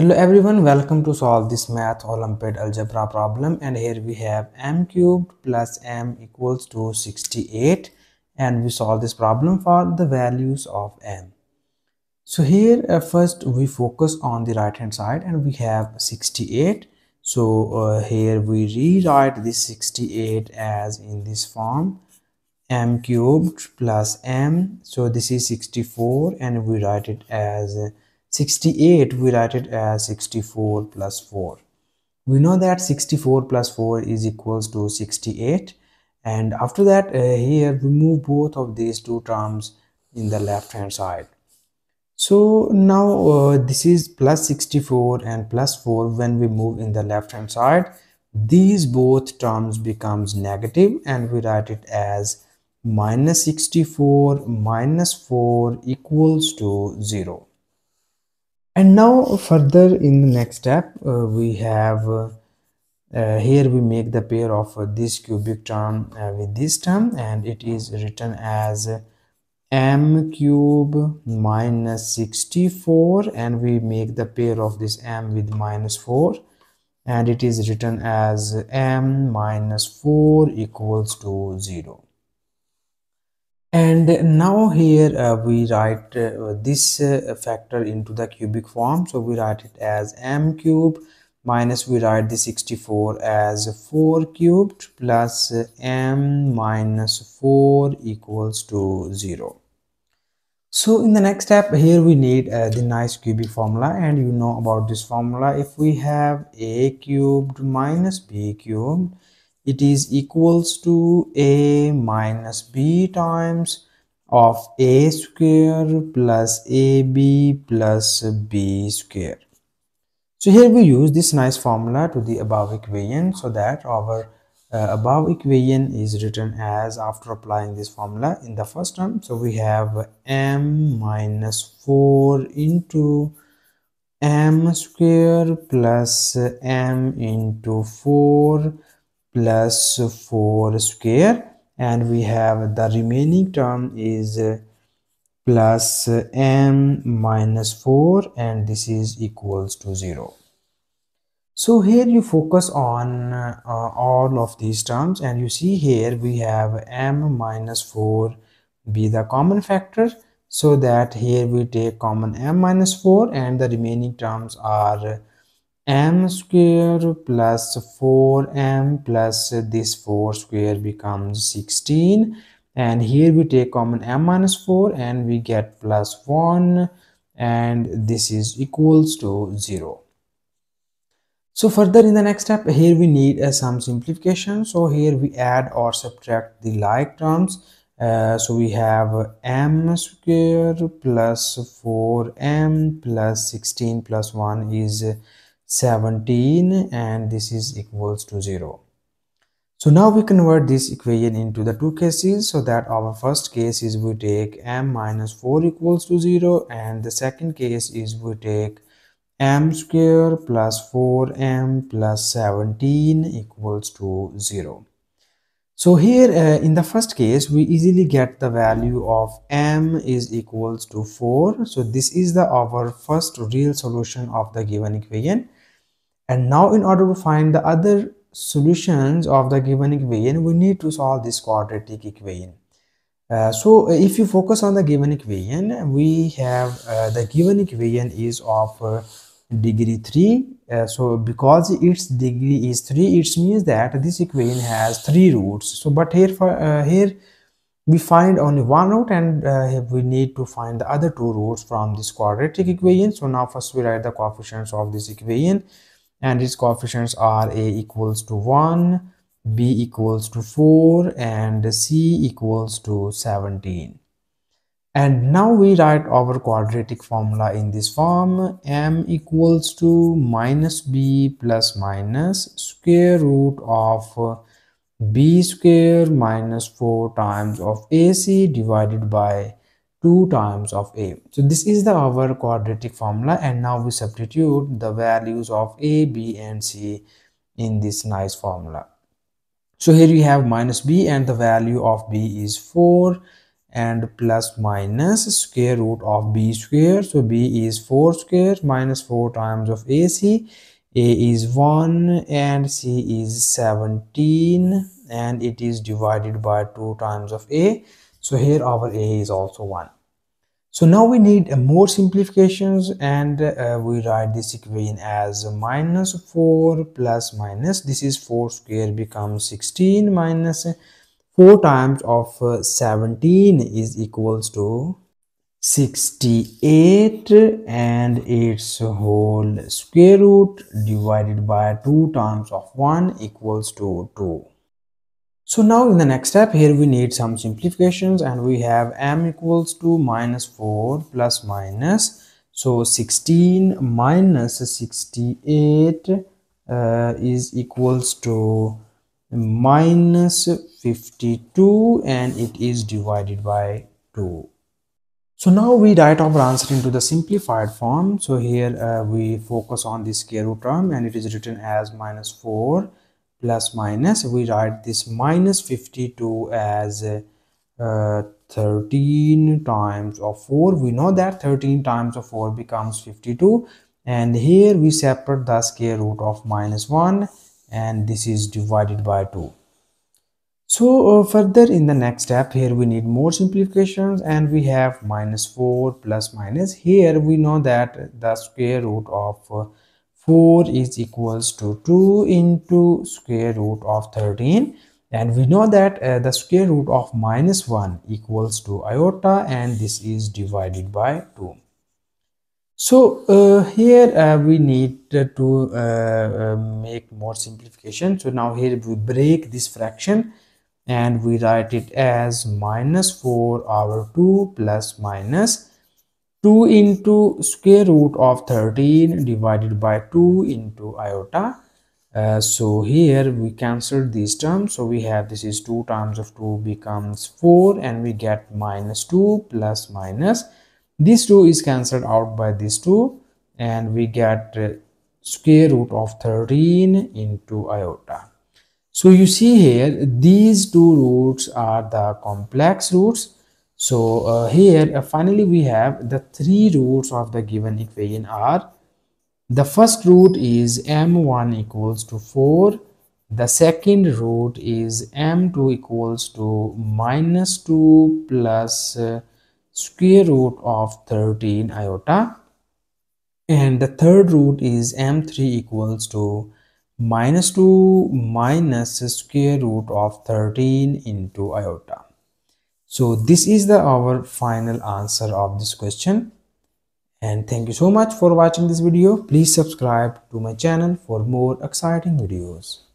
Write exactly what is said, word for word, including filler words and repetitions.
Hello everyone, welcome to solve this math Olympiad algebra problem. And here we have m cubed plus m equals to sixty-eight, and we solve this problem for the values of m. So here uh, first we focus on the right hand side, and we have sixty-eight. So uh, here we rewrite this sixty-eight as in this form, m cubed plus m. So this is sixty-four, and we write it as uh, sixty-eight, we write it as sixty-four plus four. We know that sixty-four plus four is equals to sixty-eight, and after that uh, here we move both of these two terms in the left hand side. So now uh, this is plus sixty-four and plus four. When we move in the left hand side, these both terms becomes negative, and we write it as minus sixty-four minus four equals to zero. And now further in the next step, uh, we have uh, uh, here we make the pair of uh, this cubic term uh, with this term, and it is written as m cube minus sixty-four, and we make the pair of this m with minus four, and it is written as m minus four equals to zero. And now here uh, we write uh, this uh, factor into the cubic form. So we write it as m cubed minus, we write the sixty-four as four cubed plus m minus four equals to zero. So in the next step, here we need uh, the nice cubic formula, and you know about this formula. If we have a cubed minus b cubed, it is equals to a minus b times of a square plus ab plus b square. So here we use this nice formula to the above equation, so that our uh, above equation is written as, after applying this formula in the first term, so we have m minus four into m square plus m into four plus four square, and we have the remaining term is uh, plus uh, m minus four, and this is equals to zero. So here you focus on uh, all of these terms, and you see here we have m minus four be the common factor, so that here we take common m minus four, and the remaining terms are uh, m square plus four m plus this four square becomes sixteen, and here we take common m minus four, and we get plus one, and this is equals to zero. So further in the next step, here we need uh, some simplification. So here we add or subtract the like terms. Uh, so we have m square plus four m plus sixteen plus one is uh, seventeen, and this is equals to zero. So now we convert this equation into the two cases, so that our first case is we take m minus four equals to zero, and the second case is we take m square plus four m plus seventeen equals to zero. So here uh, in the first case, we easily get the value of m is equals to four. So this is the our first real solution of the given equation. And now in order to find the other solutions of the given equation, we need to solve this quadratic equation. Uh, so if you focus on the given equation, we have uh, the given equation is of uh, degree three. Uh, so because its degree is three, it means that this equation has three roots. So but here for uh, here we find only one root, and uh, we need to find the other two roots from this quadratic equation. So now first we write the coefficients of this equation, and its coefficients are a equals to one, b equals to four, and c equals to seventeen. And now we write our quadratic formula in this form: m equals to minus b plus minus square root of b square minus four times of ac divided by two times of a. So this is the our quadratic formula, and now we substitute the values of a, b and c in this nice formula. So here we have minus b, and the value of b is four, and plus minus square root of b square. So b is four square minus four times of ac. A is one and c is seventeen, and it is divided by two times of a. So here our a is also one. So now we need more simplifications, and uh, we write this equation as minus four plus minus, this is four square becomes sixteen minus four times of seventeen is equals to sixty-eight, and its whole square root divided by two times of one equals to two. So now in the next step, here we need some simplifications, and we have m equals to minus four plus minus, so sixteen minus sixty-eight uh, is equals to minus fifty-two, and it is divided by two. So now we write our answer into the simplified form. So here uh, we focus on the square root term, and it is written as minus four plus minus, we write this minus fifty-two as uh, thirteen times of four. We know that thirteen times of four becomes fifty-two, and here we separate the square root of minus one, and this is divided by two. So uh, further in the next step, here we need more simplifications, and we have minus four plus minus. Here we know that the square root of uh, four is equals to two into square root of thirteen, and we know that uh, the square root of minus one equals to iota, and this is divided by two. So uh, here uh, we need uh, to uh, uh, make more simplification. So now here we break this fraction, and we write it as minus four over two plus minus two into square root of thirteen divided by two into iota. Uh, so here we cancel these terms, so we have this is two times of two becomes four, and we get minus two plus minus, this two is cancelled out by this two, and we get uh, square root of thirteen into iota. So you see here these two roots are the complex roots. So uh, here uh, finally we have the three roots of the given equation are, the first root is m one equals to four, the second root is m two equals to minus two plus uh, square root of thirteen iota, and the third root is m three equals to minus two minus square root of thirteen into iota. So this is the our final answer of this question, and thank you so much for watching this video. Please subscribe to my channel for more exciting videos.